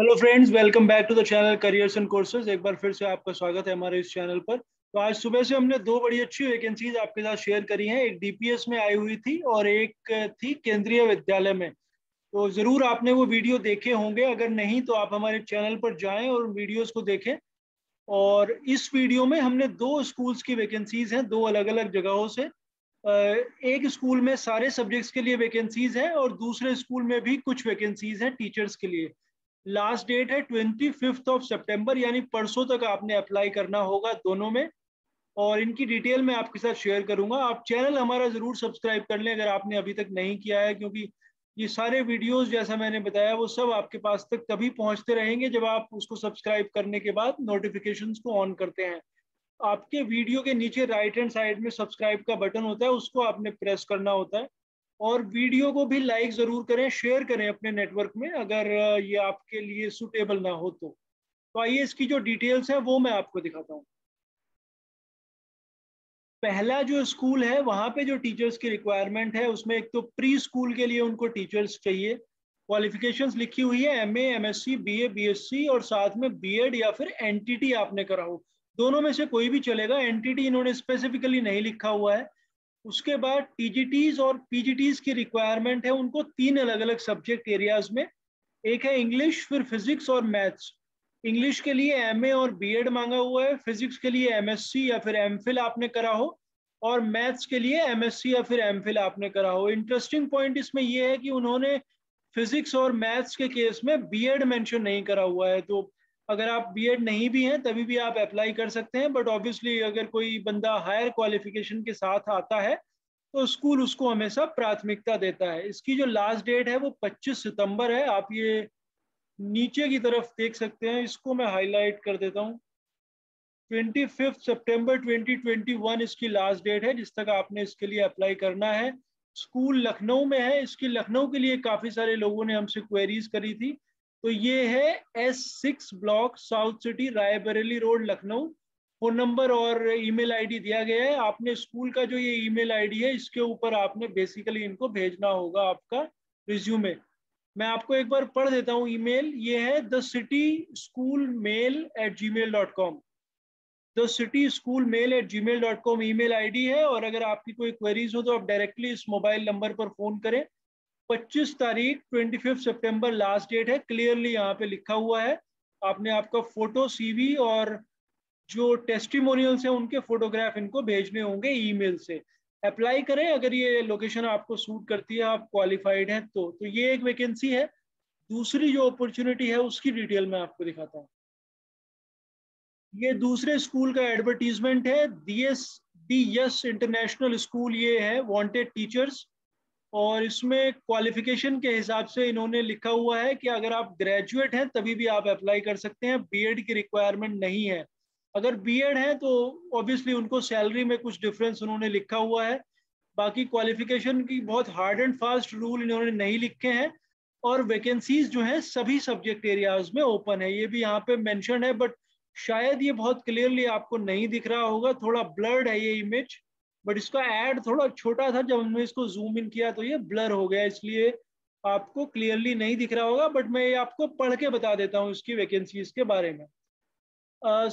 Hello friends, welcome back to the channel careers and courses. एक बार फिर से आपका स्वागत है हमारे इस चैनल पर। तो आज सुबह से हमने दो बड़ी अच्छी वैकेंसीज आपके साथ शेयर करी हैं। एक डीपीएस में आई हुई थी और एक थी केंद्रीय विद्यालय में। तो ज़रूर आपने वो वीडियो देखे होंगे, अगर नहीं तो आप हमारे चैनल पर जाएँ और वीडियोज़ को देखें। और इस वीडियो में हमने दो स्कूल्स की वैकेंसीज़ हैं, दो अलग अलग जगहों से। एक स्कूल में सारे सब्जेक्ट्स के लिए वैकेंसीज़ हैं और दूसरे स्कूल में भी कुछ वैकेंसीज़ हैं टीचर्स के लिए। लास्ट डेट है 25 सितंबर, यानी परसों तक आपने अप्लाई करना होगा दोनों में। और इनकी डिटेल मैं आपके साथ शेयर करूंगा। आप चैनल हमारा ज़रूर सब्सक्राइब कर लें अगर आपने अभी तक नहीं किया है, क्योंकि ये सारे वीडियोस जैसा मैंने बताया वो सब आपके पास तक तभी पहुंचते रहेंगे जब आप उसको सब्सक्राइब करने के बाद नोटिफिकेशंस को ऑन करते हैं। आपके वीडियो के नीचे राइट हैंड साइड में सब्सक्राइब का बटन होता है, उसको आपने प्रेस करना होता है। और वीडियो को भी लाइक ज़रूर करें, शेयर करें अपने नेटवर्क में अगर ये आपके लिए सूटेबल ना हो तो। आइए इसकी जो डिटेल्स है वो मैं आपको दिखाता हूँ। पहला जो स्कूल है वहाँ पे जो टीचर्स की रिक्वायरमेंट है उसमें एक तो प्री स्कूल के लिए उनको टीचर्स चाहिए। क्वालिफिकेशंस लिखी हुई है MA, MSc, BA, BSc और साथ में B.Ed या फिर NTT आपने करा हो, दोनों में से कोई भी चलेगा। NTT इन्होंने स्पेसिफिकली नहीं लिखा हुआ है। उसके बाद TGTs और PGTs की रिक्वायरमेंट है उनको तीन अलग अलग सब्जेक्ट एरियाज में। एक है इंग्लिश, फिर फिजिक्स और मैथ्स। इंग्लिश के लिए MA और B.Ed मांगा हुआ है, फिजिक्स के लिए MSc या फिर MPhil आपने करा हो, और मैथ्स के लिए MSc या फिर MPhil आपने करा हो। इंटरेस्टिंग पॉइंट इसमें यह है कि उन्होंने फिजिक्स और मैथ्स के केस में B.Ed मेंशन नहीं करा हुआ है। तो अगर आप B.Ed नहीं भी हैं तभी भी आप अप्लाई कर सकते हैं, बट ऑब्वियसली अगर कोई बंदा हायर क्वालिफिकेशन के साथ आता है तो स्कूल उसको हमेशा प्राथमिकता देता है। इसकी जो लास्ट डेट है वो 25 सितंबर है। आप ये नीचे की तरफ देख सकते हैं, इसको मैं हाईलाइट कर देता हूँ। 25 सितंबर 2021 इसकी लास्ट डेट है जिस तक आपने इसके लिए अप्लाई करना है। स्कूल लखनऊ में है। इसकी लखनऊ के लिए काफ़ी सारे लोगों ने हमसे क्वेरीज करी थी। तो ये है S6 block, south city, Raebareli road, Lucknow. Phone number और ईमेल आईडी दिया गया है। आपने स्कूल का जो ये ईमेल आईडी है इसके ऊपर आपने बेसिकली इनको भेजना होगा आपका रिज्यूमे। मैं आपको एक बार पढ़ देता हूँ ईमेल। ये है thecitySchoolmail@gmail.com। thecitySchoolmail@gmail.com ईमेल आईडी है। और अगर आपकी कोई क्वेरीज हो तो आप डायरेक्टली इस मोबाइल नंबर पर फ़ोन करें। 25 तारीख 25 सितंबर लास्ट डेट है। क्लियरली यहाँ पे लिखा हुआ है। आपने आपका फोटो, CV और जो टेस्टिमोनियल्स हैं उनके फोटोग्राफ इनको भेजने होंगे ईमेल से। अप्लाई करें अगर ये लोकेशन आपको सूट करती है, आप क्वालिफाइड हैं तो। तो ये एक वैकेंसी है। दूसरी जो अपॉर्चुनिटी है उसकी डिटेल मैं आपको दिखाता हूँ। ये दूसरे स्कूल का एडवर्टीजमेंट है। DYS इंटरनेशनल स्कूल ये है, वांटेड टीचर्स। और इसमें क्वालिफिकेशन के हिसाब से इन्होंने लिखा हुआ है कि अगर आप ग्रेजुएट हैं तभी भी आप अप्लाई कर सकते हैं। B.Ed की रिक्वायरमेंट नहीं है। अगर B.Ed है तो ऑब्वियसली उनको सैलरी में कुछ डिफरेंस उन्होंने लिखा हुआ है। बाकी क्वालिफिकेशन की बहुत हार्ड एंड फास्ट रूल इन्होंने नहीं लिखे हैं। और वैकेंसीज जो हैं सभी सब्जेक्ट एरियाज में ओपन है, ये भी यहाँ पे मेंशन है। बट शायद ये बहुत क्लियरली आपको नहीं दिख रहा होगा, थोड़ा ब्लर्ड है ये इमेज। बट इसका एड थोड़ा छोटा था, जब हमने इसको जूम इन किया तो ये ब्लर हो गया, इसलिए आपको क्लियरली नहीं दिख रहा होगा। बट मैं ये आपको पढ़ के बता देता हूँ इसकी वैकेंसीज के बारे में।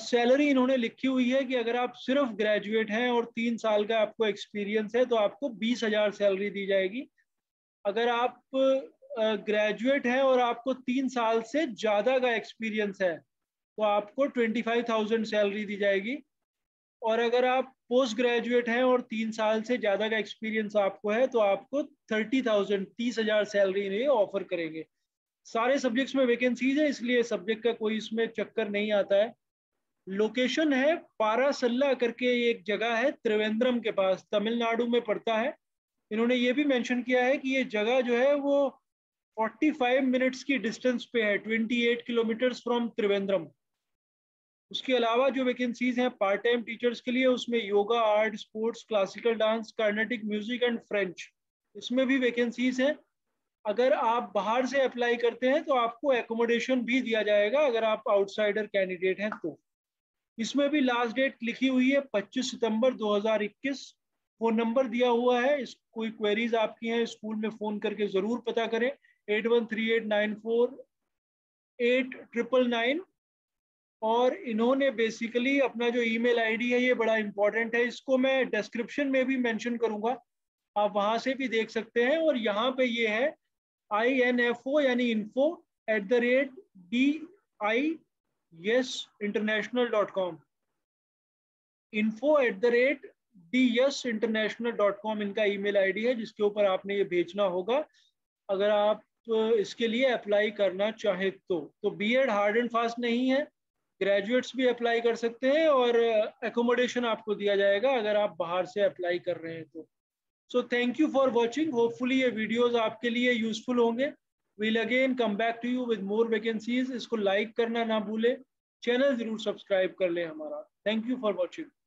सैलरी इन्होंने लिखी हुई है कि अगर आप सिर्फ ग्रेजुएट हैं और 3 साल का आपको एक्सपीरियंस है तो आपको 20,000 सैलरी दी जाएगी। अगर आप ग्रेजुएट हैं और आपको 3 साल से ज़्यादा का एक्सपीरियंस है तो आपको 25,000 सैलरी दी जाएगी। और अगर आप पोस्ट ग्रेजुएट हैं और 3 साल से ज़्यादा का एक्सपीरियंस आपको है तो आपको 30,000 सैलरी ये ऑफर करेंगे। सारे सब्जेक्ट्स में वैकेंसीज है, इसलिए सब्जेक्ट का कोई इसमें चक्कर नहीं आता है। लोकेशन है पारासल्ला करके एक जगह है, त्रिवेंद्रम के पास, तमिलनाडु में पड़ता है। इन्होंने ये भी मेंशन किया है कि ये जगह जो है वो 45 मिनट्स की डिस्टेंस पे है, 28 किलोमीटर्स फ्रॉम त्रिवेंद्रम। उसके अलावा जो वैकेंसीज हैं पार्ट टाइम टीचर्स के लिए उसमें yoga, art, sports, classical dance, Carnatic music and French, इसमें भी वैकेंसीज हैं। अगर आप बाहर से अप्लाई करते हैं तो आपको एकोमोडेशन भी दिया जाएगा अगर आप आउटसाइडर कैंडिडेट हैं तो। इसमें भी लास्ट डेट लिखी हुई है 25 सितंबर 2021। फ़ोन नंबर दिया हुआ है। इस कोई क्वेरीज आपकी हैं स्कूल में फ़ोन करके ज़रूर पता करें। 813894 89999 और इन्होंने बेसिकली अपना जो ईमेल आईडी है ये बड़ा इंपॉर्टेंट है, इसको मैं डिस्क्रिप्शन में भी मेंशन करूंगा, आप वहां से भी देख सकते हैं। और यहाँ पे ये है INFO यानी info@DYSinternational.com info@DYSinternational.com इनका ईमेल आईडी है जिसके ऊपर आपने ये भेजना होगा अगर आप इसके लिए अप्लाई करना चाहे तो बीएड हार्ड एंड फास्ट नहीं है, ग्रेजुएट्स भी अप्लाई कर सकते हैं और एकोमोडेशन आपको दिया जाएगा अगर आप बाहर से अप्लाई कर रहे हैं तो। So thank you for watching, hopefully ये वीडियोज आपके लिए यूजफुल होंगे। We'll again come back to you with more vacancies. इसको लाइक करना ना भूले, चैनल जरूर सब्सक्राइब कर लें हमारा। Thank you for watching.